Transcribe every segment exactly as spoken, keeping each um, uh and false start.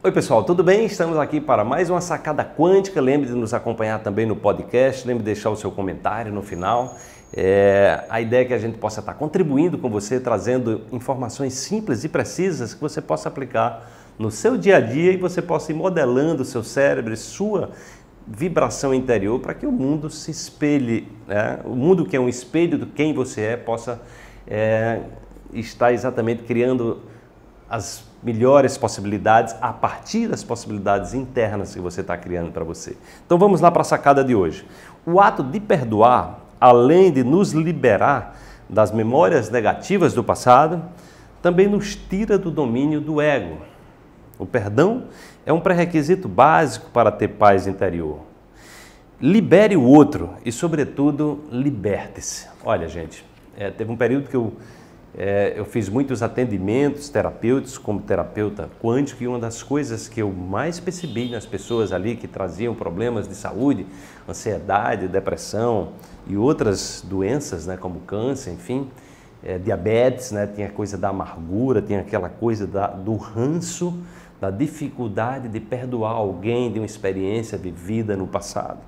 Oi pessoal, tudo bem? Estamos aqui para mais uma Sacada Quântica. Lembre de nos acompanhar também no podcast, lembre de deixar o seu comentário no final. É, a ideia é que a gente possa estar contribuindo com você, trazendo informações simples e precisas que você possa aplicar no seu dia a dia e você possa ir modelando o seu cérebro e sua vibração interior para que o mundo se espelhe, né? O mundo que é um espelho de quem você é possa é, estar exatamente criando as melhores possibilidades a partir das possibilidades internas que você está criando para você. Então vamos lá para a sacada de hoje. O ato de perdoar, além de nos liberar das memórias negativas do passado, também nos tira do domínio do ego. O perdão é um pré-requisito básico para ter paz interior. Libere o outro e, sobretudo, liberte-se. Olha, gente, é, teve um período que eu É, eu fiz muitos atendimentos terapêuticos como terapeuta quântico, e uma das coisas que eu mais percebi nas pessoas ali que traziam problemas de saúde, ansiedade, depressão e outras doenças, né, como câncer, enfim, é, diabetes, né, tinha a coisa da amargura, tinha aquela coisa da, do ranço, da dificuldade de perdoar alguém de uma experiência vivida no passado.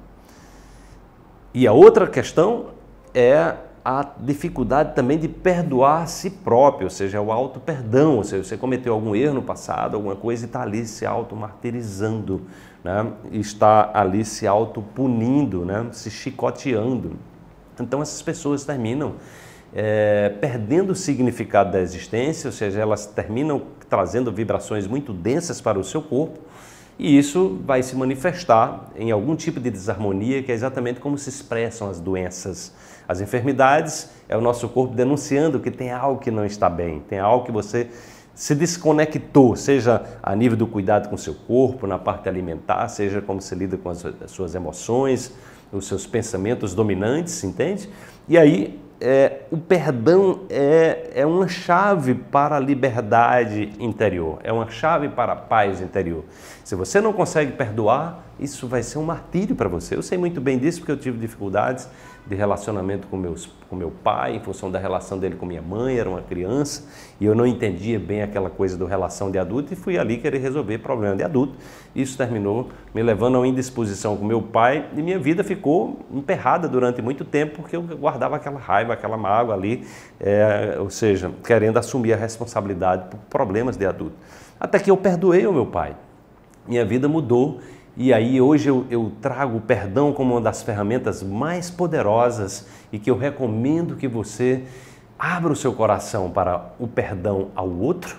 E a outra questão é a dificuldade também de perdoar a si próprio, ou seja, o auto-perdão, ou seja, você cometeu algum erro no passado, alguma coisa, e está ali se auto-martirizando, né? Está ali se auto-punindo, né? Se chicoteando. Então essas pessoas terminam é, perdendo o significado da existência, ou seja, elas terminam trazendo vibrações muito densas para o seu corpo, e isso vai se manifestar em algum tipo de desarmonia, que é exatamente como se expressam as doenças. As enfermidades é o nosso corpo denunciando que tem algo que não está bem, tem algo que você se desconectou, seja a nível do cuidado com o seu corpo, na parte alimentar, seja como se lida com as suas emoções, os seus pensamentos dominantes, entende? E aí é, o perdão é, é uma chave para a liberdade interior, é uma chave para a paz interior. Se você não consegue perdoar, isso vai ser um martírio para você. Eu sei muito bem disso porque eu tive dificuldades de relacionamento com, meus, com meu pai, em função da relação dele com minha mãe, era uma criança, e eu não entendia bem aquela coisa do relação de adulto, e fui ali querer resolver problema de adulto. Isso terminou me levando a uma indisposição com meu pai, e minha vida ficou emperrada durante muito tempo, porque eu guardava aquela raiva, aquela mágoa ali, é, ou seja, querendo assumir a responsabilidade por problemas de adulto. Até que eu perdoei o meu pai. Minha vida mudou, e aí hoje eu, eu trago o perdão como uma das ferramentas mais poderosas e que eu recomendo que você abra o seu coração para o perdão ao outro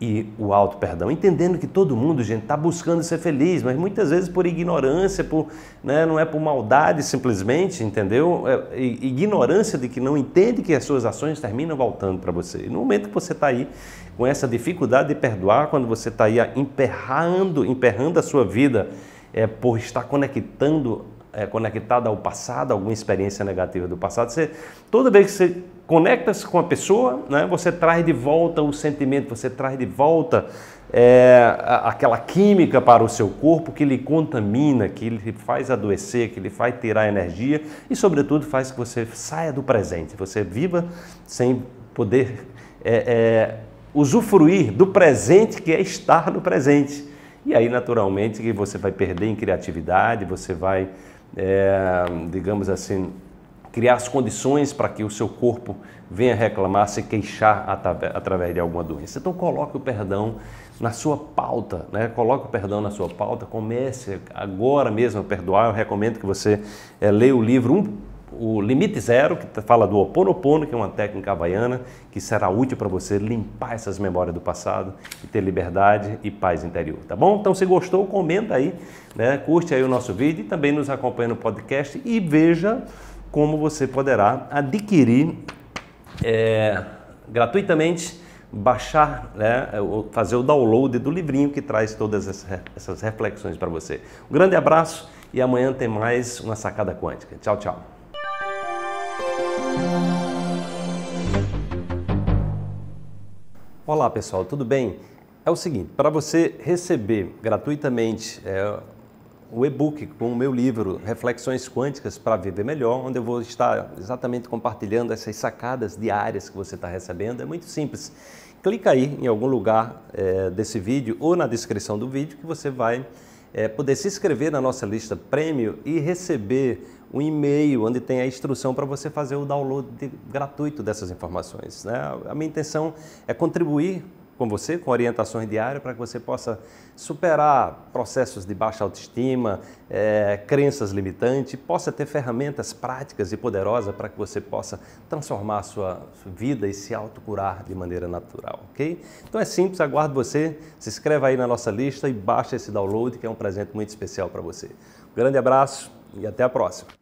e o auto-perdão, entendendo que todo mundo, gente, está buscando ser feliz, mas muitas vezes por ignorância, por, né, não é por maldade simplesmente, entendeu? É ignorância de que não entende que as suas ações terminam voltando para você. E no momento que você está aí com essa dificuldade de perdoar, quando você está aí emperrando, emperrando a sua vida é, por estar conectando, é, conectado ao passado, alguma experiência negativa do passado, você, toda vez que você conecta-se com a pessoa, né? Você traz de volta o sentimento, você traz de volta é, aquela química para o seu corpo que lhe contamina, que lhe faz adoecer, que lhe faz tirar energia e, sobretudo, faz que você saia do presente, você viva sem poder é, é, usufruir do presente, que é estar no presente. E aí, naturalmente, que você vai perder em criatividade, você vai, é, digamos assim, criar as condições para que o seu corpo venha reclamar, se queixar através de alguma doença. Então coloque o perdão na sua pauta, né? Coloque o perdão na sua pauta, comece agora mesmo a perdoar. Eu recomendo que você é, leia o livro um, O Limite Zero, que fala do Ho'oponopono, que é uma técnica havaiana que será útil para você limpar essas memórias do passado e ter liberdade e paz interior, tá bom? Então se gostou, comenta aí, né? Curte aí o nosso vídeo e também nos acompanha no podcast e veja como você poderá adquirir é, gratuitamente, baixar, né, fazer o download do livrinho que traz todas essas reflexões para você. Um grande abraço e amanhã tem mais uma Sacada Quântica. Tchau, tchau. Olá pessoal, tudo bem? É o seguinte, para você receber gratuitamente é, o e-book com o meu livro Reflexões Quânticas para Viver Melhor, onde eu vou estar exatamente compartilhando essas sacadas diárias que você está recebendo. É muito simples. clica aí em algum lugar é, desse vídeo ou na descrição do vídeo que você vai é, poder se inscrever na nossa lista Premium e receber um e-mail onde tem a instrução para você fazer o download de, gratuito dessas informações, né? A minha intenção é contribuir com você, com orientações diárias, para que você possa superar processos de baixa autoestima, é, crenças limitantes, possa ter ferramentas práticas e poderosas para que você possa transformar a sua vida e se autocurar de maneira natural, ok? Então é simples, aguardo você, se inscreva aí na nossa lista e baixa esse download que é um presente muito especial para você. Um grande abraço e até a próxima!